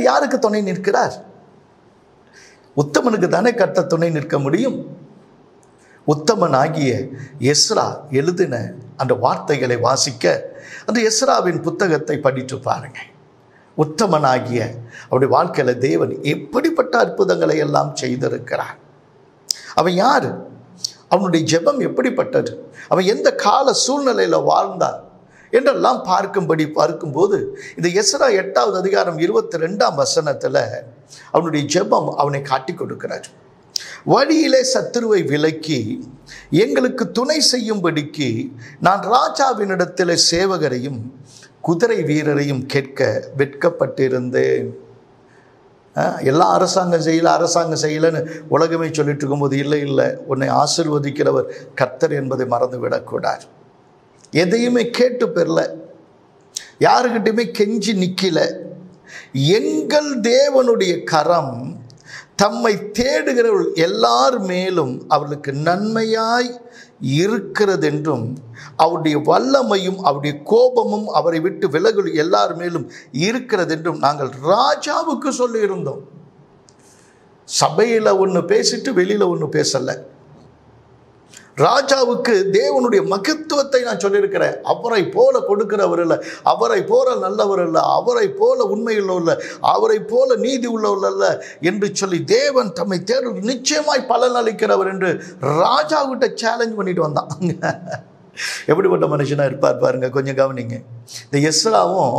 கர்த்தர் யாருக்கு துணை நிற்கிறார்? உத்தமனுக்கு தானே கர்த்தர் துணை நிற்க முடியும். உத்தமன் ஆகிய எஸ்ரா எழுதின அந்த வார்த்தைகளை வாசிக்க அந்த எஸ்ராவின் புத்தகத்தை படித்து பாருங்கள். உத்தமனாகிய அவருடைய வாழ்க்கையில் தேவன் எப்படிப்பட்ட அற்புதங்களை எல்லாம் செய்திருக்கிறார். அவன் யார்? அவனுடைய ஜெபம் எப்படிப்பட்டது? அவன் எந்த கால சூழ்நிலையில் வாழ்ந்தான் என்றெல்லாம் பார்க்கும்போது இந்த எஸ்ரா 8ஆம் அதிகாரம் 22ஆம் வசனத்தில் அவனுடைய ஜெபம் அவனை காட்டி கொடுக்கிறார். வழியிலே சத்துருவை விலக்கி எங்களுக்கு துணை செய்யும்படிக்கு நான் ராஜாவினிடத்தில் சேவகரையும் குதிரை வீரரையும் கேட்க வெட்கப்பட்டிருந்தேன். எல்லாம் அரசாங்கம் செய்யலைன்னு உலகமே சொல்லிட்டு இருக்கும்போது இல்லை உன்னை ஆசிர்வதிக்கிறவர் கர்த்தர் என்பதை மறந்துவிடக்கூடாது. எதையுமே கேட்டு பெறல, யாருக்கிட்டையுமே கெஞ்சி நிற்கல. எங்கள் தேவனுடைய கரம் தம்மை தேடுகிறவர்கள் எல்லார் மேலும் அவர்களுக்கு நன்மையாய் இருக்கிறதென்றும் அவருடைய வல்லமையும் அவருடைய கோபமும் அவரை விட்டு விலகு எல்லார் மேலும் இருக்கிறதென்றும் நாங்கள் ராஜாவுக்கு சொல்லியிருந்தோம். சபையில் ஒன்று பேசிட்டு வெளியில் ஒன்று பேசலை. ராஜாவுக்கு தேவனுடைய மகத்துவத்தை நான் சொல்லியிருக்கிறேன். அவரை போல கொடுக்கிறவர் இல்லை, அவரை போல நல்லவர் இல்லை, அவரை போல உண்மையுள்ளவர் இல்லை, அவரை போல நீதி உள்ளவர் இல்லை என்று சொல்லி தேவன் தம்மை தேர்வு நிச்சயமாய் பலன் அளிக்கிறவர் என்று ராஜாவிட்ட சேலஞ்ச் பண்ணிட்டு வந்தான். எப்படிப்பட்ட மனுஷனாக இருப்பார் பாருங்க, கொஞ்சம் கவனிங்க. இந்த எஸ்ராவும்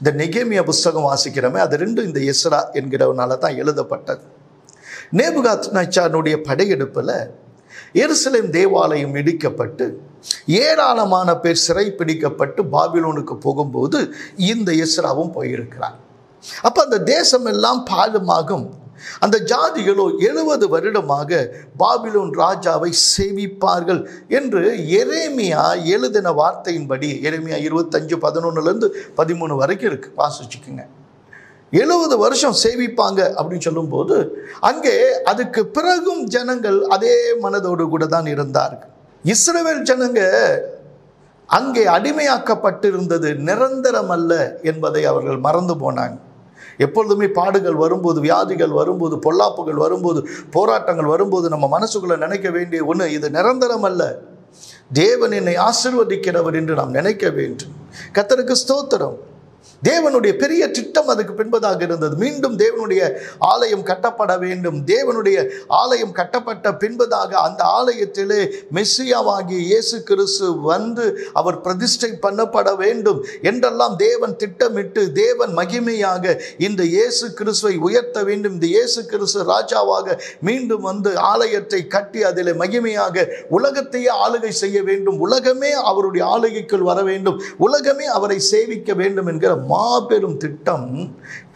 இந்த நெகேமியா புஸ்தகம் வாசிக்கிறோமே அது ரெண்டும் இந்த எஸ்ரா என்கிறவனால தான் எழுதப்பட்டது. நேபுகாத்நேச்சாரனுடைய படையெடுப்பில் எருசலேம் தேவாலயம் இடிக்கப்பட்டு ஏராளமான பேர் சிறை பிடிக்கப்பட்டு பாபிலோனுக்கு போகும்போது இந்த எஸ்ராவும் போயிருக்கிறார். அப்போ அந்த தேசம் எல்லாம் பாழுமாகும். அந்த ஜாதிகளோ 70 வருடமாக பாபிலோன் ராஜாவை சேவிப்பார்கள் என்று எரேமியா எழுதின வார்த்தையின்படி எரேமியா 25:11-13 வரைக்கும் இருக்கு, வாசிச்சுக்குங்க. 70 வருஷம் சேவிப்பாங்க அப்படின்னு சொல்லும்போது அங்கே அதுக்கு பிறகும் ஜனங்கள் அதே மனதோடு கூட தான் இருந்தார்கள். இஸ்ரவேல் ஜனங்க அங்கே அடிமையாக்கப்பட்டிருந்தது நிரந்தரம் அல்ல என்பதை அவர்கள் மறந்து போனாங்க. எப்பொழுதுமே பாடுகள் வரும்போது, வியாதிகள் வரும்போது, பொல்லாப்புகள் வரும்போது, போராட்டங்கள் வரும்போது நம்ம மனசுக்குள்ளே நினைக்க வேண்டிய ஒன்று, இது நிரந்தரம் அல்ல, தேவன் என்னை ஆசீர்வதிக்கிறவர் என்று நாம் நினைக்க வேண்டும். கர்த்தருக்கு ஸ்தோத்திரம். தேவனுடைய பெரிய திட்டம் அதுக்கு பின்பதாக இருந்தது. மீண்டும் தேவனுடைய ஆலயம் கட்டப்பட வேண்டும். தேவனுடைய ஆலயம் கட்டப்பட்ட பின்பதாக அந்த ஆலயத்திலே மெஸ்ஸியாவாகிய இயேசு கிறிஸ்து வந்து அவர் பிரதிஷ்டை பண்ணப்பட வேண்டும் என்றெல்லாம் தேவன் திட்டமிட்டு தேவன் மகிமையாக இந்த இயேசு கிறிஸ்துவை உயர்த்த வேண்டும். இந்த இயேசு கிறிஸ்து ராஜாவாக மீண்டும் வந்து ஆலயத்தை கட்டி அதிலே மகிமையாக உலகத்தையே ஆளுகை செய்ய வேண்டும். உலகமே அவருடைய ஆளுகைக்குள் வர வேண்டும். உலகமே அவரை சேவிக்க வேண்டும் என்கிற மாபெரும் திட்டம்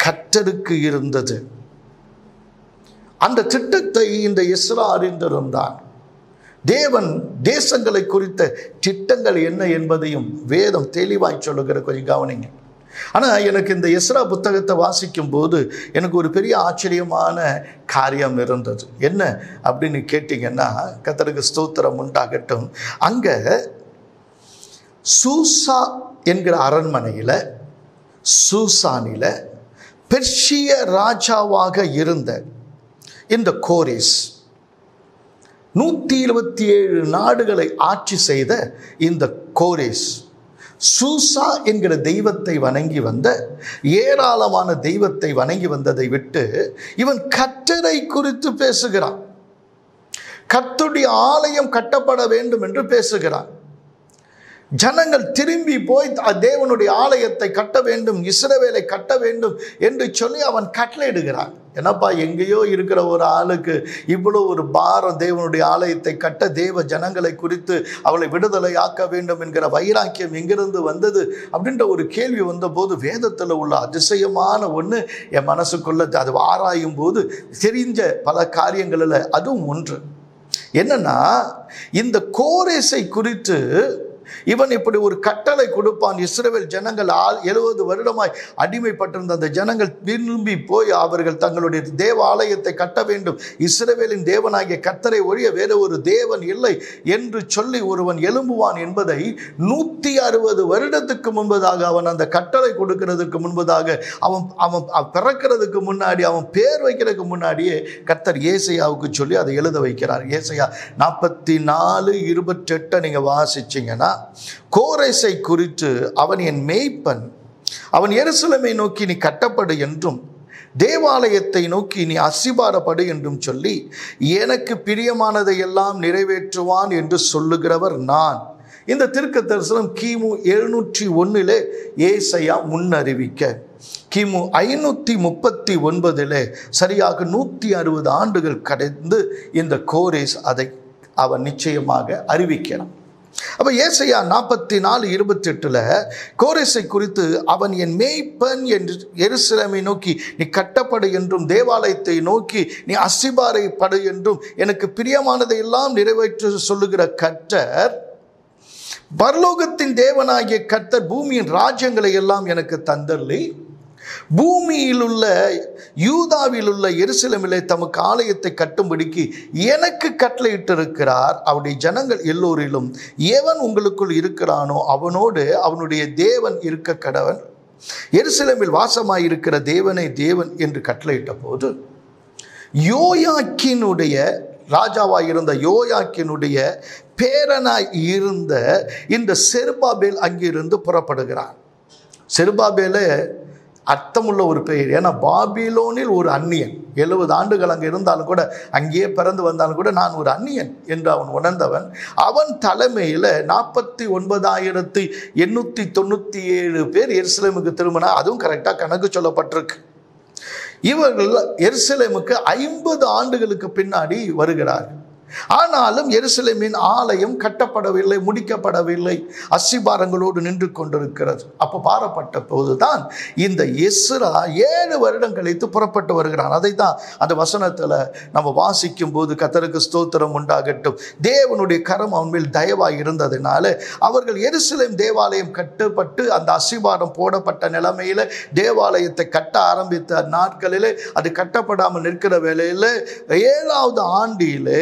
கர்த்தருக்கு இருந்தது. அந்த திட்டத்தை இந்த எஸ்ரா அறிந்திருந்தான். தேவன் தேசங்களை குறித்த திட்டங்கள் என்ன என்பதையும் வேதம் தெளிவாய் சொல்லுகிற, கொஞ்சம் கவனிங்க. ஆனால் எனக்கு இந்த எஸ்ரா புத்தகத்தை வாசிக்கும் போது எனக்கு ஒரு பெரிய ஆச்சரியமான காரியம் இருந்தது. என்ன அப்படின்னு கேட்டிங்கன்னா, கர்த்தருக்கு ஸ்தோத்திரம் உண்டாகட்டும். அங்கே சூசா என்கிற அரண்மனையில், சூசானில் பெர்ஷிய ராஜாவாக இருந்த இந்த கோரேஸ் 127 நாடுகளை ஆட்சி செய்த இந்த கோரேஸ் சூசா என்கிற தெய்வத்தை வணங்கி வந்த, ஏராளமான தெய்வத்தை வணங்கி வந்ததை விட்டு இவன் கர்த்தரை குறித்து பேசுகிறான். கர்த்தருடைய ஆலயம் கட்டப்பட வேண்டும் என்று பேசுகிறான். ஜனங்கள் திரும்பி போய் தேவனுடைய ஆலயத்தை கட்ட வேண்டும், இஸ்ரவேலை கட்ட வேண்டும் என்று சொல்லி அவன் கட்டளையிடுகிறான். என்னப்பா, எங்கேயோ இருக்கிற ஒரு ஆளுக்கு இவ்வளோ ஒரு பாரம், தேவனுடைய ஆலயத்தை கட்ட, தேவ ஜனங்களை குறித்து அவளை விடுதலை ஆக்க வேண்டும் என்கிற வைராக்கியம் எங்கிருந்து வந்தது அப்படின்ற ஒரு கேள்வி வந்தபோது வேதத்தில் உள்ள அதிசயமான ஒன்று என் மனசுக்குள்ள அது ஆராயும் போது தெரிஞ்ச பல காரியங்களில் அதுவும் ஒன்று என்னன்னா, இந்த கோரேசை குறித்து இவன் இப்படி ஒரு கட்டளை கொடுப்பான். இஸ்ரவேல் ஜனங்கள் 70 வருடமாய் அடிமைப்பட்டிருந்த அந்த ஜனங்கள் திரும்பி போய் அவர்கள் தங்களுடைய தேவாலயத்தை கட்ட வேண்டும், இஸ்ரவேலின் தேவனாகிய கர்த்தரை ஒழிய வேற ஒரு தேவன் இல்லை என்று சொல்லி ஒருவன் எழும்புவான் என்பதை 160 வருடத்துக்கு முன்பதாக அவன் அந்த கட்டளை கொடுக்கிறதுக்கு முன்பதாக அவன் அவன் பிறக்கிறதுக்கு முன்னாடி அவன் பேர் வைக்கிறதுக்கு முன்னாடியே கர்த்தர் ஏசாயாவுக்கு சொல்லி அதை எழுத வைக்கிறார். ஏசாயா 44:28 நீங்கள் வாசிச்சிங்கன்னா, கோரேசை குறித்து அவன் என் மேய்ப்பன், அவன் எருசலேமை நோக்கி நீ கட்டப்படு என்றும் தேவாலயத்தை நோக்கி நீ அசிபாரப்படு என்றும் சொல்லி எனக்கு பிரியமானதை எல்லாம் நிறைவேற்றுவான் என்று சொல்லுகிறவர் நான். இந்த தீர்க்க தரிசனம் கிமு 701 ஏசாயா முன்னறிவிக்க, கிமு 539 சரியாக 160 ஆண்டுகள் கடந்து இந்த கோரேஸ் அதை அவன் நிச்சயமாக அறிவிக்கிறான். அப்போ ஏசாயா 44:28 கோரேசை குறித்து அவன் என் மேய்ப்பன் என்று எருசலேமை நோக்கி நீ கட்டப்படு என்றும் தேவாலயத்தை நோக்கி நீ அசிபாரைப்படு என்றும் எனக்கு பிரியமானதை எல்லாம் நிறைவேற்ற சொல்லுகிற கர்த்தர், பரலோகத்தின் தேவனாகிய கர்த்தர் பூமியின் ராஜ்யங்களை எல்லாம் எனக்கு தந்தள்ளி பூமியில் உள்ள யூதாவில் உள்ள எருசலேமிலே தமக்கு ஆலயத்தை கட்டும்படிக்கு எனக்கு கட்டளையிட்டிருக்கிறார். அவருடைய ஜனங்கள் எல்லோரிலும் எவன் உங்களுக்குள் இருக்கிறானோ அவனோடு அவனுடைய தேவன் இருக்க கடவன். எருசலேமில் வாசமாயிருக்கிற தேவனை தேவன் என்று கட்டளையிட்ட போது யோயாக்கினுடைய ராஜாவாயிருந்த யோயாக்கினுடைய பேரனாய் இருந்த இந்த செருபாபேல் அங்கிருந்து புறப்படுகிறான். செருபாபேலே அர்த்தமுள்ள ஒரு பெயர், ஏன்னா பாபிலோனில் ஒரு அந்நியன் 70 ஆண்டுகள் அங்கே இருந்தாலும் கூட அங்கேயே பிறந்து வந்தாலும் கூட நான் ஒரு அந்நியன் என்று அவன் உணர்ந்தவன். அவன் தலைமையில் 49,897 பேர் எருசலேமுக்கு திரும்பினா, அதுவும் கரெக்டாக கணக்கு சொல்லப்பட்டிருக்கு. இவர்கள் எருசலேமுக்கு 50 ஆண்டுகளுக்கு பின்னாடி வருகிறார்கள். ஆனாலும் எருசலேமின் ஆலயம் கட்டப்படவில்லை, முடிக்கப்படவில்லை, அஸ்திபாரங்களோடு நின்று கொண்டிருக்கிறது. அப்போ பாரப்பட்ட போதுதான் இந்த எஸ்ரா 7 வருடம் கழித்து புறப்பட்டு வருகிறான். அதை தான் அந்த வசனத்தில் நம்ம வாசிக்கும் போது கர்த்தருக்கு ஸ்தோத்திரம் உண்டாகட்டும், தேவனுடைய கரம் அவன் மேல் தயவாய் இருந்ததுனால அவர்கள் எருசலேம் தேவாலயம் கட்டப்பட்டு அந்த அஸ்திபாரம் போடப்பட்ட நிலைமையில் தேவாலயத்தை கட்ட ஆரம்பித்த நாட்களில் அது கட்டப்படாமல் நிற்கிற வேளையில் 7வது ஆண்டில்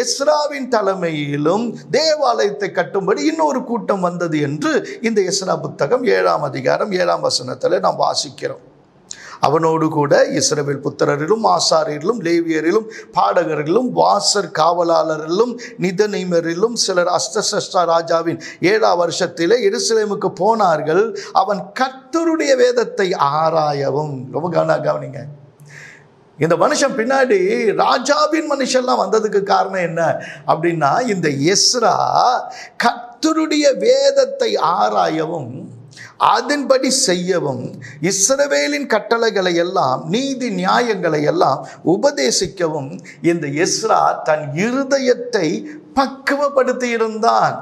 எஸ்ராவின் தலைமையிலும் தேவாலயத்தை கட்டும்படி இன்னொரு கூட்டம் வந்தது என்று இந்த எஸ்ரா புத்தகம் 7:7 நாம் வாசிக்கிறோம். அவனோடு கூட இஸ்ரவேல் புத்திரரிலும் ஆசாரியரிலும் லேவியரிலும் பாடகரிலும் வாசர் காவலாளரிலும் நிதனிமரிலும் சிலர் அர்தசஷ்டா ராஜாவின் 7 வருஷத்திலே எருசலேமுக்கு போனார்கள், அவன் கர்த்தருடைய வேதத்தை ஆராயவும். ரொம்ப கவனிங்க, இந்த மனுஷன் பின்னாடி ராஜாவின் மனுஷன்லாம் வந்ததுக்கு காரணம் என்ன அப்படின்னா, இந்த எஸ்ரா கர்த்தருடைய வேதத்தை ஆராயவும் அதன்படி செய்யவும் இஸ்ரவேலின் கட்டளைகளை எல்லாம் நீதி நியாயங்களை எல்லாம் உபதேசிக்கவும் இந்த எஸ்ரா தன் இருதயத்தை பக்குவப்படுத்தி இருந்தான்.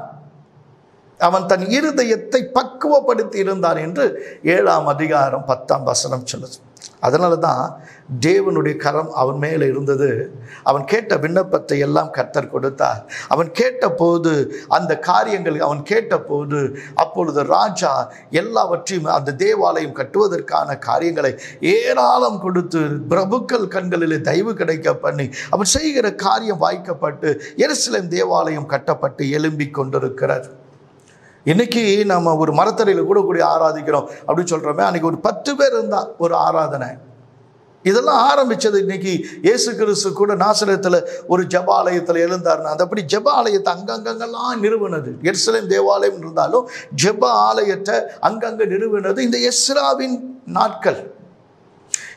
அவன் தன் இருதயத்தை பக்குவப்படுத்தி இருந்தான் என்று 7:10 சொல்லுது. அதனால தான் தேவனுடைய கரம் அவன் மேலே இருந்தது. அவன் கேட்ட விண்ணப்பத்தை எல்லாம் கர்த்தர் கொடுத்தார். அவன் கேட்டபோது அந்த காரியங்கள் அவன் கேட்டபோது அப்பொழுது ராஜா எல்லாவற்றையும் அந்த தேவாலயம் கட்டுவதற்கான காரியங்களை ஏராளம் கொடுத்து பிரபுக்கள் கண்களிலே தயவு கிடைக்க பண்ணி அவன் செய்கிற காரியம் வாய்க்கப்பட்டு எருசலேம் தேவாலயம் கட்டப்பட்டு எழும்பி கொண்டிருக்கிறார். இன்னைக்கு நம்ம ஒரு மரத்தரையில் கூட கூடி ஆராதிக்கிறோம் அப்படின்னு சொல்கிறோமே, அன்றைக்கி ஒரு 10 பேர் இருந்தால் ஒரு ஆராதனை. இதெல்லாம் ஆரம்பித்தது இன்னைக்கு இயேசு கிறிஸ்து கூட நாசரேத்தில் ஒரு ஜெபாலயத்தில் எழுந்தார்னா அது அப்படி ஜெபாலயத்தை அங்கங்கெல்லாம் நிறுவினது எருசலேம் தேவாலயம் இருந்தாலும் ஜெப ஆலயத்தை அங்கங்கே நிறுவினது இந்த எஸ்ராவின் நாட்கள்.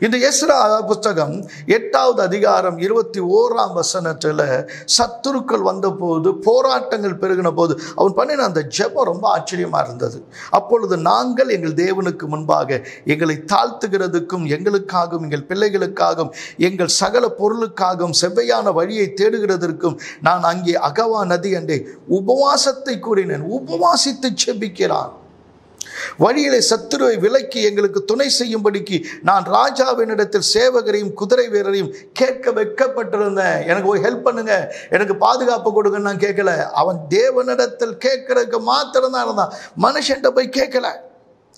இந்த எஸ்ரா புத்தகம் 8:21 சத்துருக்கள் வந்தபோது போராட்டங்கள் பெருகின போது அவன் பண்ணின அந்த ஜெபம் ரொம்ப ஆச்சரியமாக இருந்தது. அப்பொழுது நாங்கள் எங்கள் தேவனுக்கு முன்பாக எங்களை தாழ்த்துகிறதுக்கும் எங்களுக்காகவும் எங்கள் பிள்ளைகளுக்காகவும் எங்கள் சகல பொருளுக்காகவும் செவ்வையான வழியை தேடுகிறதற்கும் நான் அங்கே அகவா நதி அண்டே உபவாசத்தை கூறினேன். உபவாசித்து ஜெபிக்கிறான். வழியிலே சத்துருவை விலக்கி எங்களுக்கு துணை செய்யும்படிக்கு நான் ராஜாவினிடத்தில் சேவகரையும் குதிரை வீரரையும் கேட்க வைக்கப்பட்டிருந்தேன். எனக்கு போய் ஹெல்ப் பண்ணுங்க, எனக்கு பாதுகாப்பு கொடுங்கன்னு நான் கேட்கல. அவன் தேவனிடத்தில் கேட்கறதுக்கு மாத்திரம்தான் இருந்தான், மனுஷன்கிட்ட போய் கேட்கல.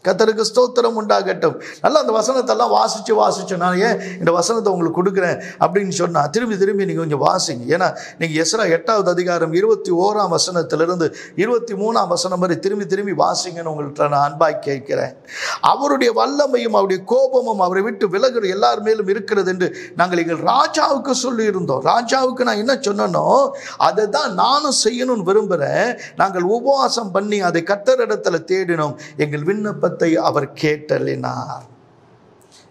கர்த்தருக்கு ஸ்தோத்திரம் உண்டாகட்டும். நல்லா அந்த வசனத்தெல்லாம் வாசித்து வாசித்தோம். நான் ஏன் இந்த வசனத்தை உங்களுக்கு கொடுக்குறேன் அப்படின்னு சொன்னால், திரும்பி திரும்பி நீங்கள் கொஞ்சம் வாசிங்க. ஏன்னா நீங்கள் எஸ்றா 8ஆம் அதிகாரம் 21ஆம் வசனத்திலிருந்து 23ஆம் வசனம் வரை திரும்பி திரும்பி வாசிங்கன்னு உங்கள்கிட்ட நான் அன்பாய் கேட்கிறேன். அவருடைய வல்லமையும் அவருடைய கோபமும் அவரை விட்டு விலகிற எல்லார் மேலும் இருக்கிறது என்று நாங்கள் எங்கள் ராஜாவுக்கு சொல்லியிருந்தோம். ராஜாவுக்கு நான் என்ன சொன்னனோ அதை தான் நானும் செய்யணும்னு விரும்புகிறேன். நாங்கள் உபவாசம் பண்ணி அதை கர்த்தரிடத்தில் தேடினோம். எங்கள் விண்ணப்பத்தை அவர் கேட்டலினார்.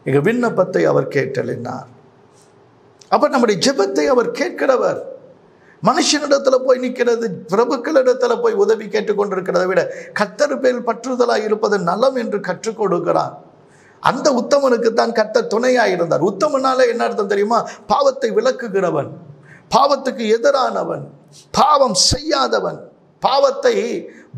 எங்க விண்ணப்பத்தை அவர் கேட்டலினார். அப்ப நம்முடைய ஜெபத்தை அவர் கேட்கிறவர். மனுஷனிடத்துல போய் நிற்கிறது, பிரபுக்களிடத்துல போய் உதவி கேட்டுக்கொண்டிருக்கிறதை விட கர்த்தர் பேரில் பற்றுதலாய் இருப்பது நலம் என்று கற்றுக் கொடுக்கிறார். அந்த உத்தமனுக்கு தான் கர்த்தர் துணையாய் இருந்தார். உத்தமனால என்ன அர்த்தம் தெரியுமா? பாவத்தை விலக்குகிறவன், பாவத்துக்கு எதிரானவன், பாவம் செய்யாதவன், பாவத்தை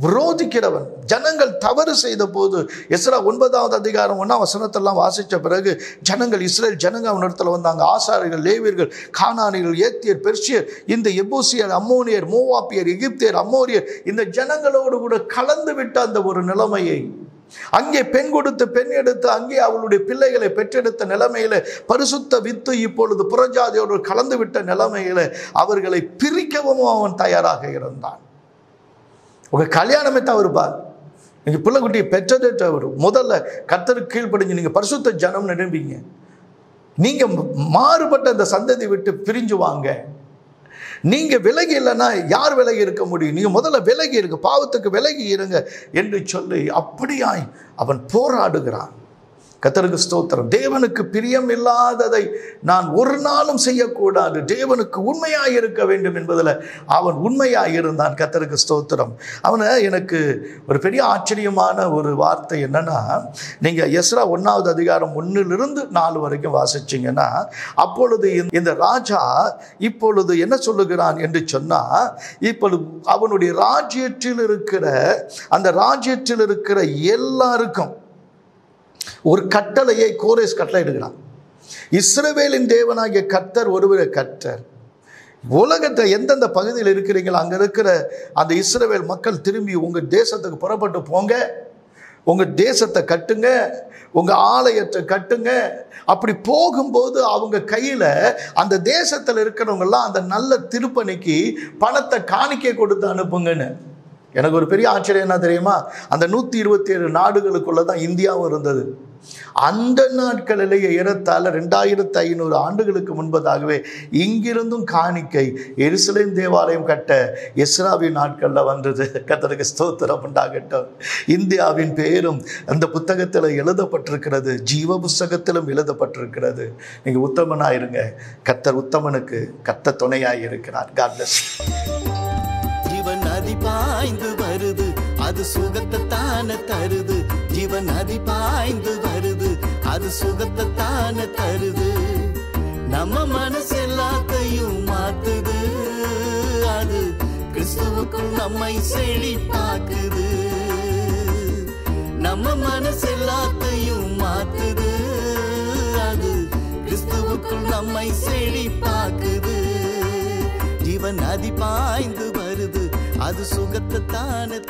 விரோதிக்கிறவன். ஜனங்கள் தவறு செய்த போது எஸ்றா 9ஆம் அதிகாரம் 1ஆம் வசனத்தெல்லாம் வாசித்த பிறகு ஜனங்கள், இஸ்ரேல் ஜனங்கள் அவனிடத்தில் வந்தாங்க. ஆசாரியர்கள், லேவியர்கள், கானானியர்கள், ஏத்தியர், பெர்சியர், இந்த எபூசியர், அம்மோனியர், மோவாப்பியர், எகிப்தியர், அம்மோரியர், இந்த ஜனங்களோடு கூட கலந்து விட்ட அந்த ஒரு நிலைமையை, அங்கே பெண் கொடுத்து பெண் எடுத்து அங்கே அவளுடைய பிள்ளைகளை பெற்றெடுத்த நிலைமையில, பரிசுத்த வித்து இப்பொழுது புறஜாதியோடு கலந்து விட்ட நிலைமையில அவர்களை பிரிக்கவும் அவன் தயாராக இருந்தான். உங்கள் கல்யாணமே தவறுப்பா. நீங்கள் பிள்ளைக்குட்டியை பெற்றதே தவறு. முதல்ல கர்த்தருக்கு கீழ்ப்படிஞ்சு நீங்கள் பரிசுத்த ஜனம்னு நினைப்பீங்க. நீங்கள் மாறுபட்ட அந்த சந்ததி விட்டு பிரிஞ்சு வாங்க. நீங்கள் விலகி இல்லைன்னா யார் விலகி இருக்க முடியும்? நீங்கள் முதல்ல விலகி இருங்க, பாவத்துக்கு விலகி இருங்க என்று சொல்லி அப்படியாய் அவன் போராடுகிறான். கர்த்தருக்கு ஸ்தோத்திரம். தேவனுக்கு பிரியம் இல்லாததை நான் ஒரு நாளும் செய்யக்கூடாது, தேவனுக்கு உண்மையாக இருக்க வேண்டும் என்பதில் அவன் உண்மையாக இருந்தான். கர்த்தருக்கு ஸ்தோத்திரம். அவனை எனக்கு ஒரு பெரிய ஆச்சரியமான ஒரு வார்த்தை என்னன்னா, நீங்கள் எஸ்றா 1ஆம் அதிகாரம் 1லிருந்து 4 வரைக்கும் வாசிச்சிங்கன்னா, அப்பொழுது இந்த ராஜா இப்பொழுது என்ன சொல்லுகிறான் என்று சொன்னால், இப்பொழுது அவனுடைய ராஜ்யத்தில் இருக்கிற எல்லாருக்கும் ஒரு கட்டளையை கோரேஸ் கட்டளை எடுக்கிறான். இஸ்ரவேலின் தேவனாகிய கர்த்தர் ஒருவரே கர்த்தர். உலகத்தை எந்தெந்த பகுதியில் இருக்கிறீங்களோ அங்கே இருக்கிற அந்த இஸ்ரவேல் மக்கள் திரும்பி உங்கள் தேசத்துக்கு புறப்பட்டு போங்க, உங்கள் தேசத்தை கட்டுங்க, உங்கள் ஆலயத்தை கட்டுங்க. அப்படி போகும்போது அவங்க கையில் அந்த தேசத்தில் இருக்கிறவங்கெல்லாம் அந்த நல்ல திருப்பணிக்கு பணத்தை காணிக்கை கொடுத்து அனுப்புங்கன்னு. எனக்கு ஒரு பெரிய ஆச்சரியம் என்ன தெரியுமா? அந்த 127 நாடுகளுக்குள்ளே தான் இந்தியாவும் இருந்தது. அந்த நாட்களிலேயே ஏறத்தாழ 2500 ஆண்டுகளுக்கு முன்பதாகவே இங்கிருந்தும் காணிக்கை எருசலேம் தேவாலயம் கட்ட எஸ்றாவின் நாட்களில் வந்தது. கர்த்தருக்கு ஸ்தோத்திரம் உண்டாகட்டும். இந்தியாவின் பேரும் அந்த புத்தகத்தில் எழுதப்பட்டிருக்கிறது, ஜீவ புஸ்தகத்திலும் எழுதப்பட்டிருக்கிறது. நீங்கள் உத்தமனாயிருங்க. கர்த்தர் உத்தமனுக்கு கர்த்தர் துணையாய் இருக்கிறார். God bless. நதி பாய்ந்து வருது, அது சுகத்தத்தான தருது. ஜீவன் நதி பாய்ந்து வருது, அது சுகத்தத்தான தருது. நம்ம மனசு எல்லாத்தையும் மாத்துது, அது கிறிஸ்துவுக்குள் நம்மை செழிப்பாக்குது. நம்ம மனசு எல்லாத்தையும் மாத்துது, அது கிறிஸ்துவுக்குள் நம்மை செழிப்பாக்குது. ஜீவன் நதி பாய்ந்து வருது, அது சுகத்தான